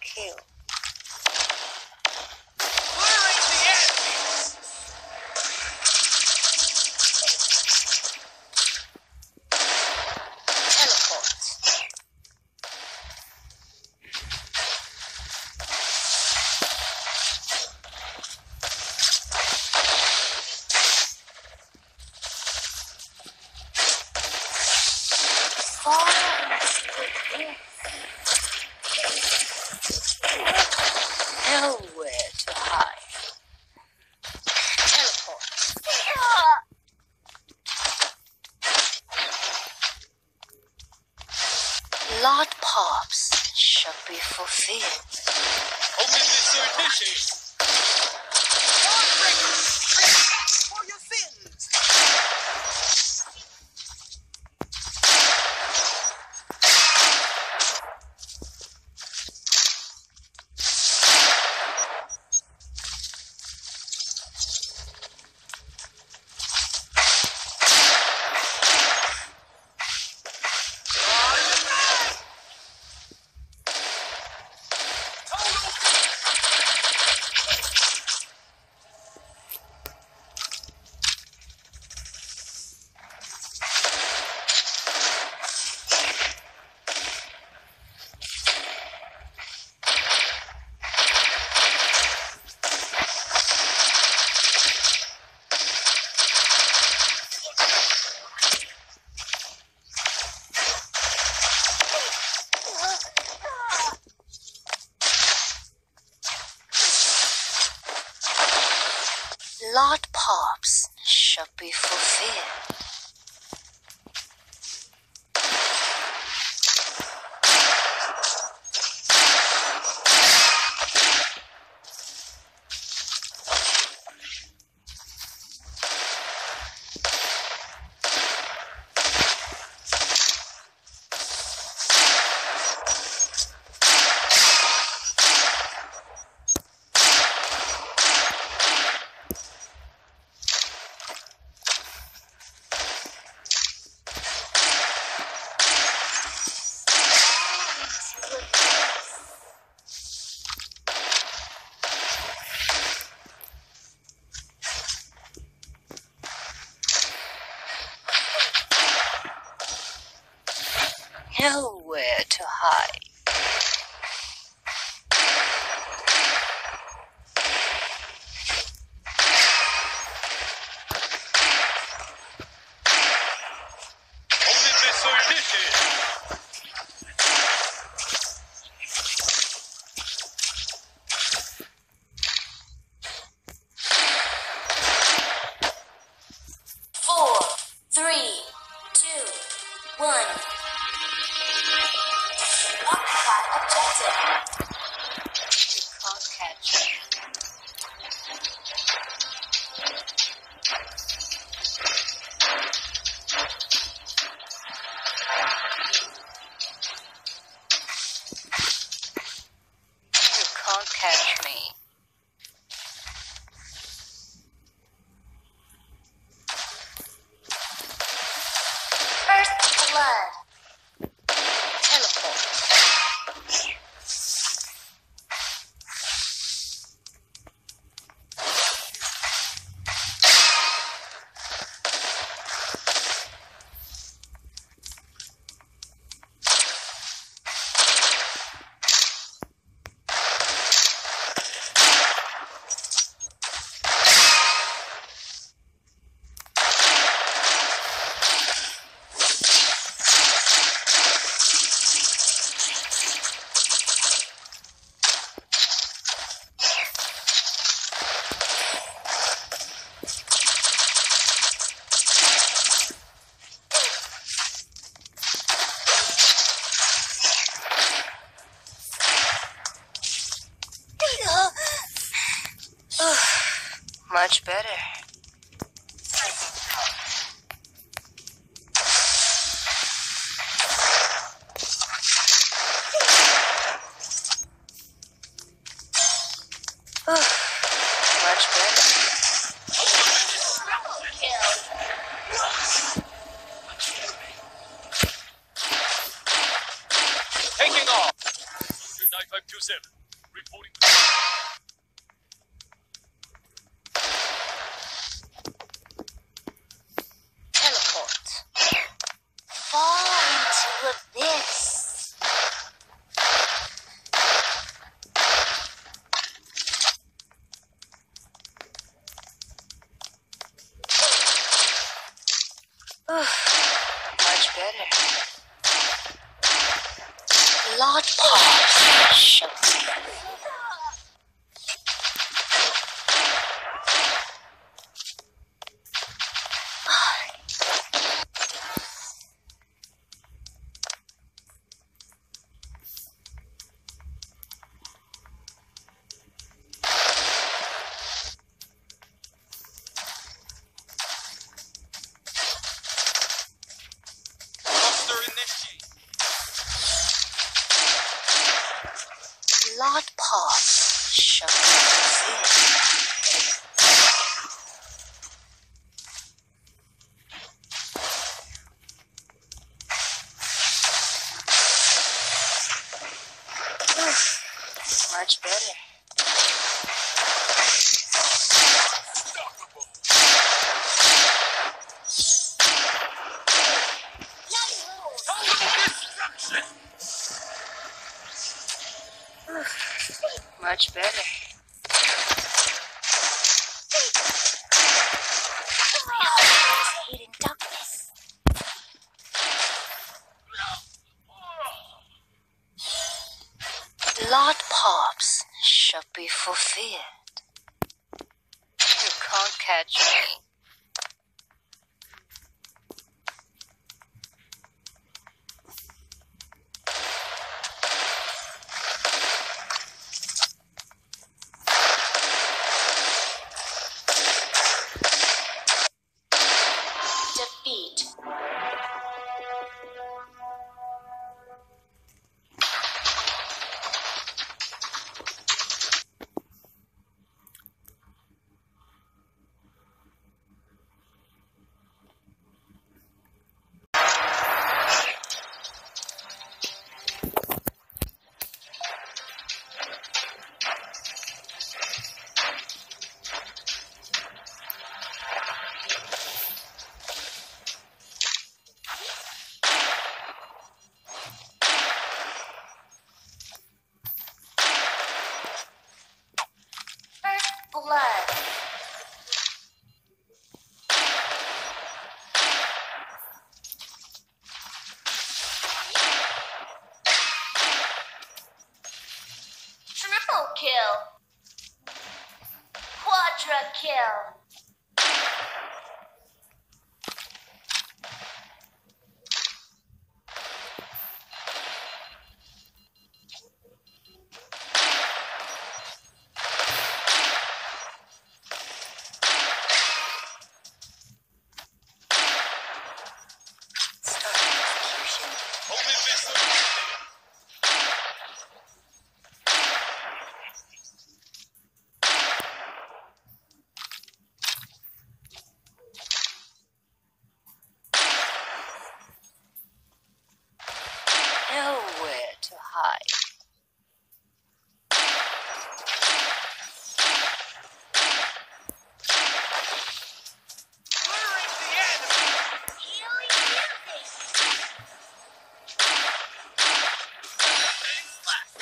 kill. Clearing the enemies. Teleport. Lord Pops shall be fulfilled. Open this your dishes. For your sins. Lord Pops shall be fulfilled. Nowhere to hide. Much better. Much better. Taking off. 5527, reporting. Teleport. Fall into abyss. Much better. Lord Paul shows me. Lord Paul shows me. That's much better. Much better. Hidden darkness. Lord Pops shall be fulfilled. You can't catch me. Triple kill. Quadra kill. Nowhere to hide. Clearing the enemy. Healing your face. Things left.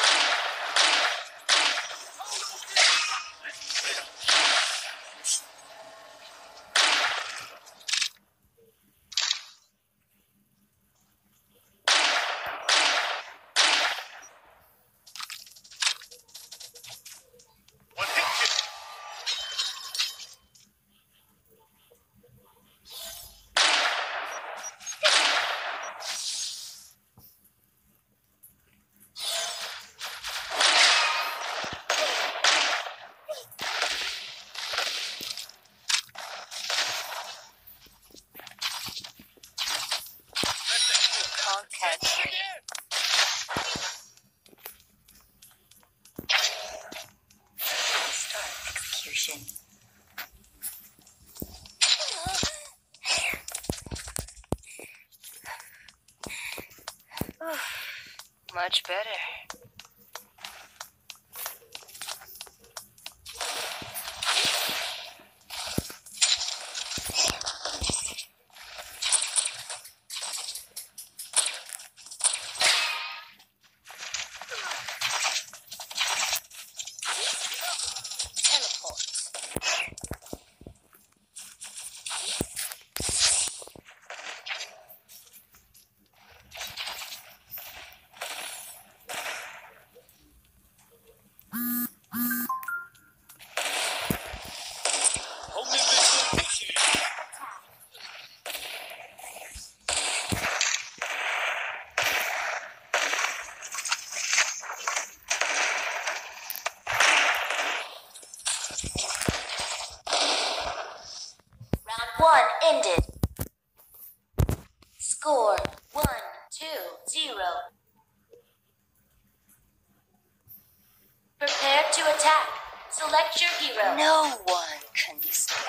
Total destruction. Much better. Ended. Score 1-2-0. Prepare to attack. Select your hero. No one can display.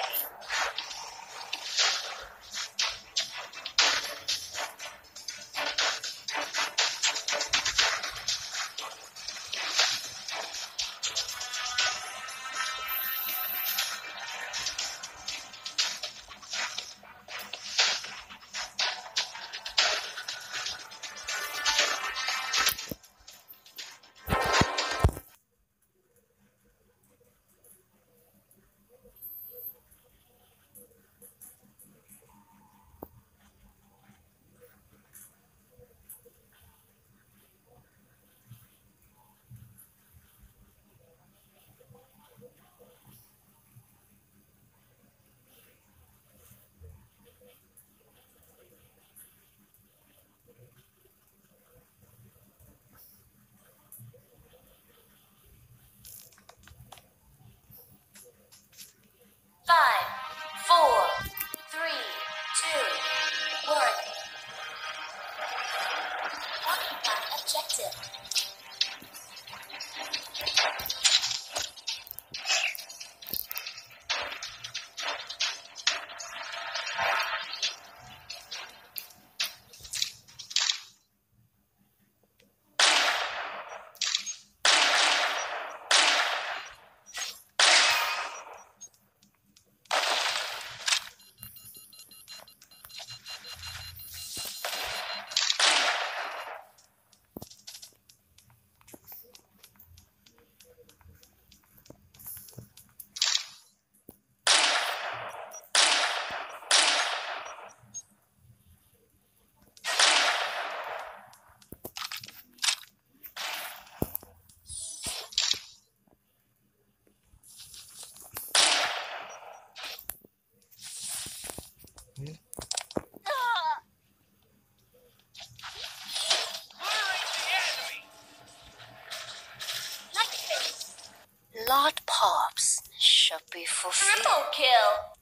Lord Pops should be fulfilled. Triple kill.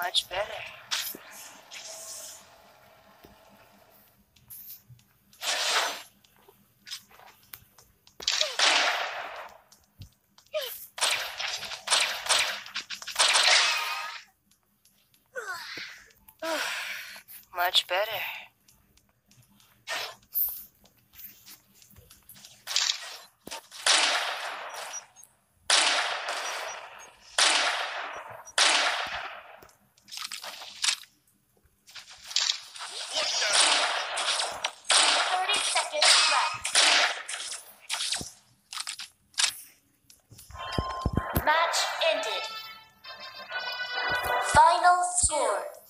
Much better. Much better.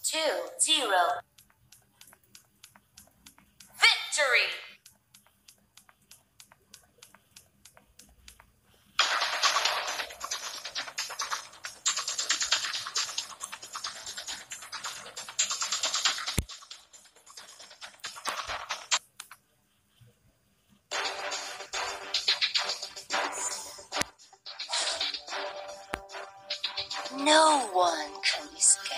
2-0. Victory! No one can escape.